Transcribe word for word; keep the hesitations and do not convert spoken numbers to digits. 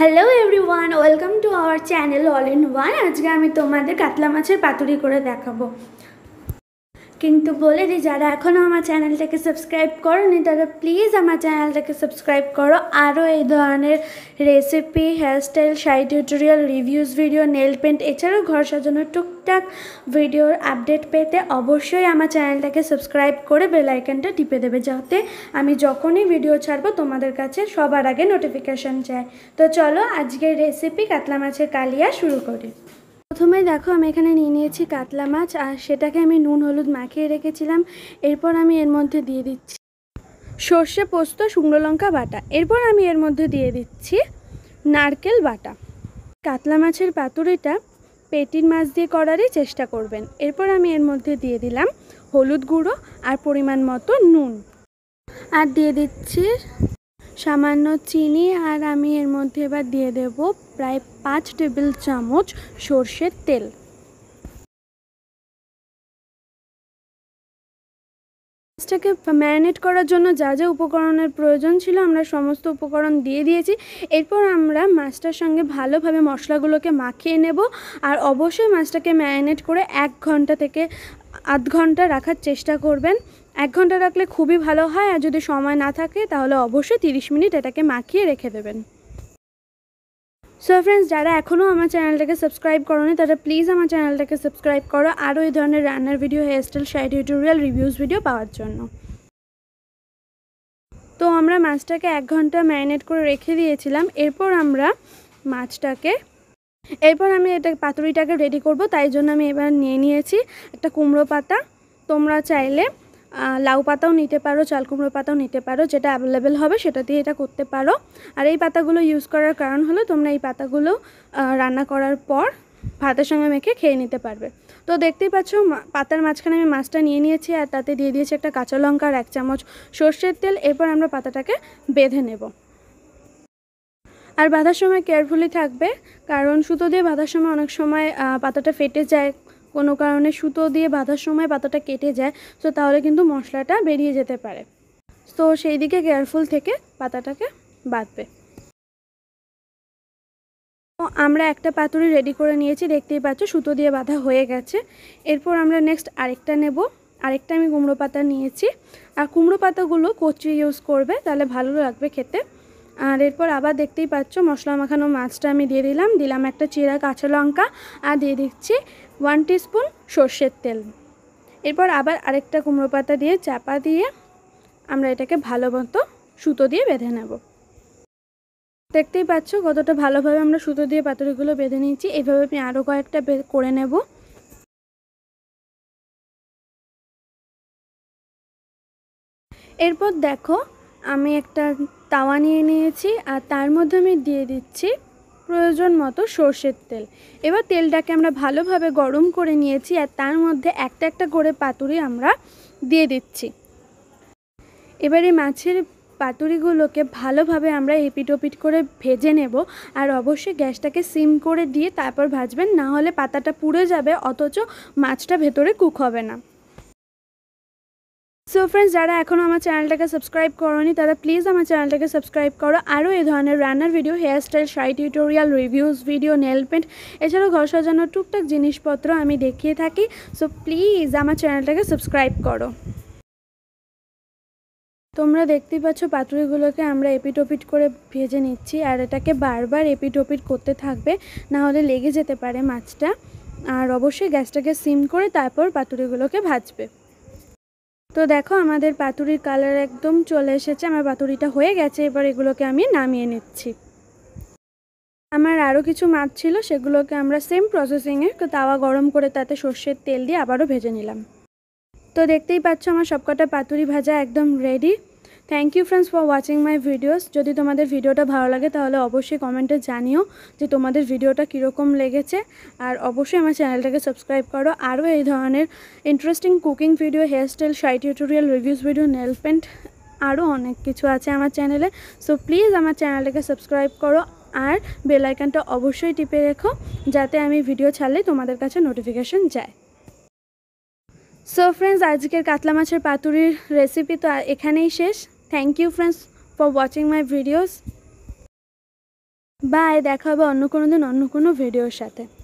Hello everyone welcome to our channel all in one. आज के तुम्हारे कातला माछेर पातुरी करे देखाबो। किन्तु बोले दी जारा एखोनो आमार चैनलटाके सबस्क्राइब करोनी तारा प्लिज आमार चैनलटाके सबस्क्राइब करो। आरो एई धरनेर recipe, hairstyle, sari tutorial, reviews video, nail paint एछाड़ाओ घर साजानो टुकटाक भिडियोर आपडेट पेते अवश्यई आमार चैनलटाके सबस्क्राइब करे बेल आइकनटा टिपे देबे, जाते आमि जखोनी भिडियो छाड़बो तोमादेर काछे सबार आगे नोटिफिकेशन जाय। तो चलो आजकेर रेसिपि कातला माछेर कालिया शुरू करी। प्रथमेই দেখো আমি এখানে নিয়ে নিয়েছি কাতলা মাছ, আর সেটাকে আমি নুন হলুদ মাখিয়ে রেখেছিলাম। এরপর আমি এর মধ্যে দিয়ে দিচ্ছি সর্ষে, পোস্ত, শুকনো লঙ্কা বাটা। এরপর আমি এর মধ্যে দিয়ে দিচ্ছি নারকেল বাটা। কাতলা মাছের পাতুরিটা পেটির মাছ দিয়ে করারই চেষ্টা করবেন। এরপর আমি এর মধ্যে দিয়ে দিলাম হলুদ গুঁড়ো আর পরিমাণ মতো নুন, আর দিয়ে দিচ্ছি সামান্য চিনি। আর আমি এর মধ্যে এবার দিয়ে দেব প্রায় পাঁচ টেবিল চামচ সরষের তেল। মাছটাকে ম্যারিনেট করার জন্য যা যা উপকরণের প্রয়োজন ছিল আমরা সমস্ত উপকরণ দিয়ে দিয়েছি। এরপর আমরা মাছটার সঙ্গে ভালোভাবে মশলাগুলোকে মাখিয়ে নেব। আর অবশ্যই মাছটাকে ম্যারিনেট করে এক ঘন্টা থেকে আধ ঘন্টা রাখার চেষ্টা করবেন। এক ঘন্টা রাখলে খুবই ভালো হয়। আর যদি সময় না থাকে তাহলে অবশ্যই তিরিশ মিনিট এটাকে মাখিয়ে রেখে দেবেন। সো ফ্রেন্ডস, যারা এখনও আমার চ্যানেলটাকে সাবস্ক্রাইব করোনি তারা প্লিজ আমার চ্যানেলটাকে সাবস্ক্রাইব করো, আরও এই ধরনের রান্নার video, hairstyle, sari tutorial, reviews video পাওয়ার জন্য। তো আমরা মাছটাকে এক ঘন্টা ম্যারিনেট করে রেখে দিয়েছিলাম। এরপর আমরা মাছটাকে এরপর আমি এটা পাতুরিটাকে রেডি করব। তাই জন্য আমি এবার নিয়ে নিয়েছি একটা কুমড়ো পাতা। তোমরা চাইলে লাউ পাতাও নিতে পারো, চাল কুমড়ো পাতাও নিতে পারো, যেটা অ্যাভেলেবেল হবে সেটা দিয়ে এটা করতে পারো। আর এই পাতাগুলো ইউজ করার কারণ হলো তোমরা এই পাতাগুলো রান্না করার পর ভাতের সঙ্গে মেখে খেয়ে নিতে পারবে। তো দেখতেই পাচ্ছ পাতার মাঝখানে আমি মাছটা নিয়ে নিয়েছি, আর তাতে দিয়ে দিয়েছি একটা কাঁচা লঙ্কা আর এক চামচ সর্ষের তেল। এরপর আমরা পাতাটাকে বেঁধে নেব। আর বাঁধার সময় কেয়ারফুলি থাকবে, কারণ সুতো দিয়ে বাঁধার সময় অনেক সময় পাতাটা ফেটে যায়, কোনো কারণে সুতো দিয়ে বাঁধার সময় পাতাটা কেটে যায়। সো তাহলে কিন্তু মশলাটা বেরিয়ে যেতে পারে। তো সেই দিকে কেয়ারফুল থেকে পাতাটাকে বাঁধবে। আমরা একটা পাতুরি রেডি করে নিয়েছি, দেখতেই পাচ্ছ সুতো দিয়ে বাঁধা হয়ে গেছে। এরপর আমরা নেক্সট আরেকটা নেব। আরেকটা আমি কুমড়ো পাতা নিয়েছি, আর কুমড়ো পাতাগুলো কচি ইউজ করবে তাহলে ভালো লাগবে খেতে। আর এরপর আবার দেখতেই পাচ্ছ মশলা মাখানো মাছটা আমি দিয়ে দিলাম। দিলাম একটা চিরা কাঁচা লঙ্কা, আর দিয়ে দিচ্ছি ওয়ান টিস্পুন সর্ষের তেল। এরপর আবার আরেকটা কুমড়ো পাতা দিয়ে চাপা দিয়ে আমরা এটাকে ভালো মতো সুতো দিয়ে বেঁধে নেব। দেখতেই পাচ্ছ কতটা ভালোভাবে আমরা সুতো দিয়ে পাতুরিগুলো বেঁধে নিয়েছি। এইভাবে আমি আরও কয়েকটা করে নেব। এরপর দেখো আমি একটা তাওয়া নিয়ে নিয়েছি, আর তার মধ্যে আমি দিয়ে দিচ্ছি প্রয়োজন মতো সর্ষের তেল। এবার তেলটাকে আমরা ভালোভাবে গরম করে নিয়েছি, আর তার মধ্যে একটা একটা করে পাতুরি আমরা দিয়ে দিচ্ছি। এবার এই মাছের পাতুরিগুলোকে ভালোভাবে আমরা এপিট ওপিট করে ভেজে নেব। আর অবশ্যই গ্যাসটাকে সিম করে দিয়ে তারপর ভাজবেন, না হলে পাতাটা পুড়ে যাবে অথচ মাছটা ভেতরে কুক হবে না। সো ফ্রেন্ডস, যারা এখনও আমার চ্যানেলটাকে সাবস্ক্রাইব করোনি তারা প্লিজ আমার চ্যানেলটাকে সাবস্ক্রাইব করো। আরও এই ধরনের রান্নার video, hairstyle, sari tutorial, reviews video, nail paint এছাড়াও ঘর সাজানোর টুকটাক জিনিসপত্র আমি দেখিয়ে থাকি। সো প্লিজ আমার চ্যানেলটাকে সাবস্ক্রাইব করো। তোমরা দেখতেই পাচ্ছ পাতুরিগুলোকে আমরা এপিট ওপিট করে ভেজে নিচ্ছি, আর এটাকে বারবার এপিট ওপিট করতে থাকবে, না হলে লেগে যেতে পারে মাছটা। আর অবশ্যই গ্যাসটাকে সিম করে তারপর পাতুরিগুলোকে ভাজবে। তো দেখো আমাদের পাতুরির কালার একদম চলে এসেছে, আমার পাতুরিটা হয়ে গেছে। এবার এগুলোকে আমি নামিয়ে নিচ্ছি। আমার আরও কিছু মাছ ছিল, সেগুলোকে আমরা সেম প্রসেসিংয়ে তাওয়া গরম করে তাতে সর্ষের তেল দিয়ে আবারও ভেজে নিলাম। তো দেখতেই পাচ্ছ আমার সবকটা পাতুরি ভাজা একদম ready. Thank you friends for watching my videos. যদি তোমাদের ভিডিওটা ভালো লাগে তাহলে অবশ্যই কমেন্টে জানিও যে তোমাদের ভিডিওটা কীরকম লেগেছে। আর অবশ্যই আমার চ্যানেলটাকে সাবস্ক্রাইব করো। আরও এই ধরনের interesting cooking video, hairstyle, sari tutorial, reviews video, nail paint আরও অনেক কিছু আছে আমার চ্যানেলে। সো প্লিজ আমার চ্যানেলটাকে সাবস্ক্রাইব করো, আর বেল আইকনটা অবশ্যই টিপে রেখো, যাতে আমি ভিডিও ছাড়লে তোমাদের কাছে নোটিফিকেশন যায়। সো ফ্রেন্ডস, আজকের কাতলা মাছের পাতুরির রেসিপি তো এখানেই শেষ। Thank you friends for watching my videos. Bye, দেখা হবে অন্য কোনো দিন অন্য কোনো ভিডিওর সাথে।